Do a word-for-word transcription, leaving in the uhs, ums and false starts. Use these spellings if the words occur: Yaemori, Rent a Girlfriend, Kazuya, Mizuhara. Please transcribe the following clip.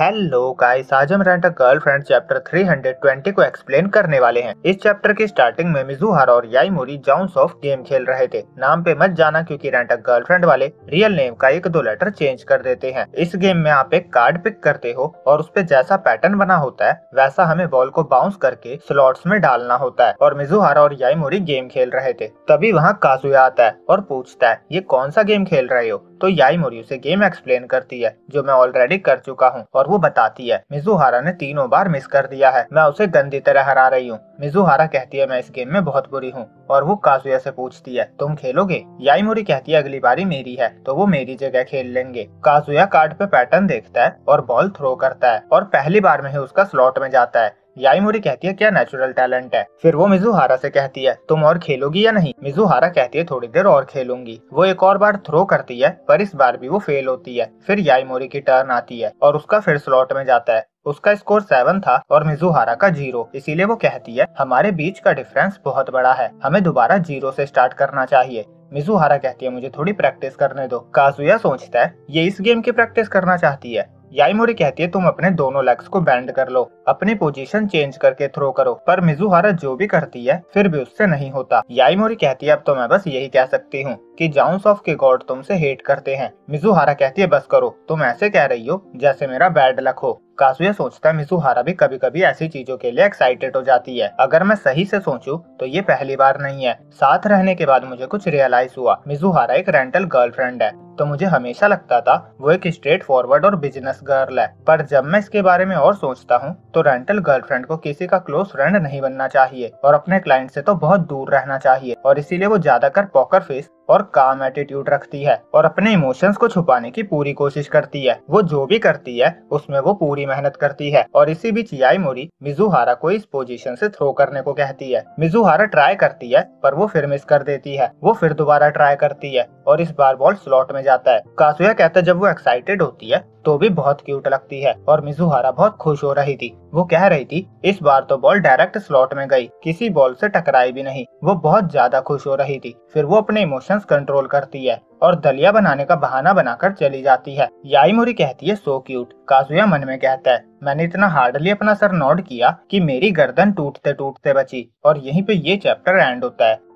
Hello guys, आज हम rent a girlfriend chapter तीन सौ बीस को एक्सप्लेन करने वाले हैं। इस चैप्टर की स्टार्टिंग में मिजुहारा और याएमोरी जाउंस ऑफ गेम खेल रहे थे। नाम पे मत जाना क्योंकि रेंट अ गर्लफ्रेंड वाले रियल नेम का एक दो लेटर चेंज कर देते हैं। इस गेम में आप एक कार्ड पिक करते हो और उसपे जैसा पैटर्न बना होता है वैसा हमें बॉल को बाउंस करके स्लॉट्स में डालना होता है। और मिजुहारा और याएमोरी गेम खेल रहे थे, तभी वहाँ काजुया आता है और पूछता है ये कौन सा गेम खेल रहे हो। तो याएमोरी उसे गेम एक्सप्लेन करती है जो मैं ऑलरेडी कर चुका हूँ, और वो बताती है मिजुहारा ने तीनों बार मिस कर दिया है, मैं उसे गंदी तरह हरा रही हूँ। मिजुहारा कहती है मैं इस गेम में बहुत बुरी हूँ, और वो काजुया से पूछती है तुम खेलोगे। याएमोरी कहती है अगली बारी मेरी है तो वो मेरी जगह खेल लेंगे। काजुया कार्ड पे पैटर्न देखता है और बॉल थ्रो करता है और पहली बार में ही उसका स्लॉट में जाता है। याएमोरी कहती है क्या नेचुरल टैलेंट है। फिर वो मिजुहारा से कहती है तुम और खेलोगी या नहीं। मिजुहारा कहती है थोड़ी देर और खेलूंगी। वो एक और बार थ्रो करती है पर इस बार भी वो फेल होती है। फिर याएमोरी की टर्न आती है और उसका फिर स्लॉट में जाता है। उसका स्कोर सेवन था और मिजुहारा का जीरो, इसीलिए वो कहती है हमारे बीच का डिफरेंस बहुत बड़ा है, हमें दोबारा जीरो से स्टार्ट करना चाहिए। मिजुहारा कहती है मुझे थोड़ी प्रैक्टिस करने दो। काजुया सोचता है ये इस गेम की प्रैक्टिस करना चाहती है। याएमोरी कहती है तुम अपने दोनों लेग्स को बैंड कर लो, अपनी पोजीशन चेंज करके थ्रो करो। पर मिजुहारा जो भी करती है फिर भी उससे नहीं होता। याएमोरी कहती है अब तो मैं बस यही कह सकती हूँ कि जाउंस ऑफ के गॉड तुमसे हेट करते हैं। मिजुहारा कहती है बस करो, तुम ऐसे कह रही हो जैसे मेरा बैड लक हो। काजुया सोचता है मिजुहारा भी कभी कभी ऐसी चीजों के लिए एक्साइटेड हो जाती है, अगर मैं सही से सोचूं तो ये पहली बार नहीं है। साथ रहने के बाद मुझे कुछ रियलाइज हुआ, मिजुहारा एक रेंटल गर्लफ्रेंड है, तो मुझे हमेशा लगता था वो एक स्ट्रेट फॉरवर्ड और बिजनेस गर्ल है। पर जब मैं इसके बारे में और सोचता हूँ तो रेंटल गर्लफ्रेंड को किसी का क्लोज फ्रेंड नहीं बनना चाहिए और अपने क्लाइंट से तो बहुत दूर रहना चाहिए, और इसीलिए वो ज्यादातर पॉकर फेस और काम एटीट्यूड रखती है और अपने इमोशंस को छुपाने की पूरी कोशिश करती है। वो जो भी करती है उसमें वो पूरी मेहनत करती है। और इसी बीच याएमोरी मिजुहारा को इस पोजीशन से थ्रो करने को कहती है। मिजुहारा ट्राई करती है पर वो फिर मिस कर देती है। वो फिर दोबारा ट्राई करती है और इस बार बॉल स्लॉट में जाता है। काजुया कहता है जब वो एक्साइटेड होती है तो भी बहुत क्यूट लगती है, और मिजुहारा बहुत खुश हो रही थी। वो कह रही थी इस बार तो बॉल डायरेक्ट स्लॉट में गई, किसी बॉल से टकराई भी नहीं। वो बहुत ज्यादा खुश हो रही थी। फिर वो अपने इमोशंस कंट्रोल करती है और दलिया बनाने का बहाना बनाकर चली जाती है। याएमोरी कहती है सो क्यूट। काजुया मन में कहता है मैंने इतना हार्डली अपना सर नॉड किया कि मेरी गर्दन टूटते टूटते बची। और यहीं पे ये चैप्टर एंड होता है।